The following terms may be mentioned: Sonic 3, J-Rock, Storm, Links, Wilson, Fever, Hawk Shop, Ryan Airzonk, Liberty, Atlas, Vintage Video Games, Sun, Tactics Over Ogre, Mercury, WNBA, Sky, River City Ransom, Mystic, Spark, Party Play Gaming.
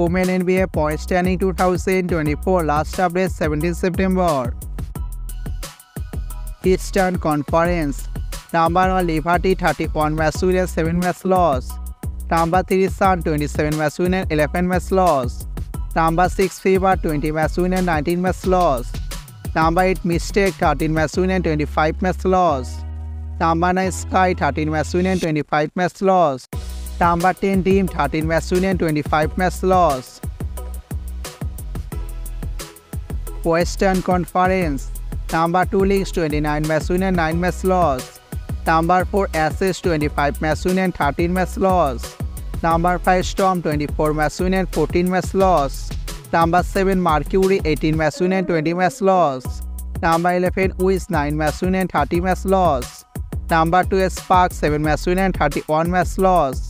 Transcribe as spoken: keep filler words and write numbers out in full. Women N B A Point Standing two thousand twenty-four, last update seventeenth September. Eastern Conference. Number one Liberty thirty-one match win and seven match loss. Number three Sun twenty-seven match win and eleven match loss. Number six Fever twenty match win and nineteen match loss. Number eight Mystic thirteen match win and twenty-five match loss. Number nine Sky thirteen match win and twenty-five match loss. Number ten team thirteen match win and twenty-five match loss. Western Conference. Number two Links twenty-nine match win and nine match loss. Number four Assist twenty-five match win and thirteen match loss. Number five Storm twenty-four match win and fourteen match loss. Number seven Mercury eighteen match win and twenty match loss. Number eleven Wiz nine match win and thirty match loss. Number twelve Spark seven match win and thirty-one match loss.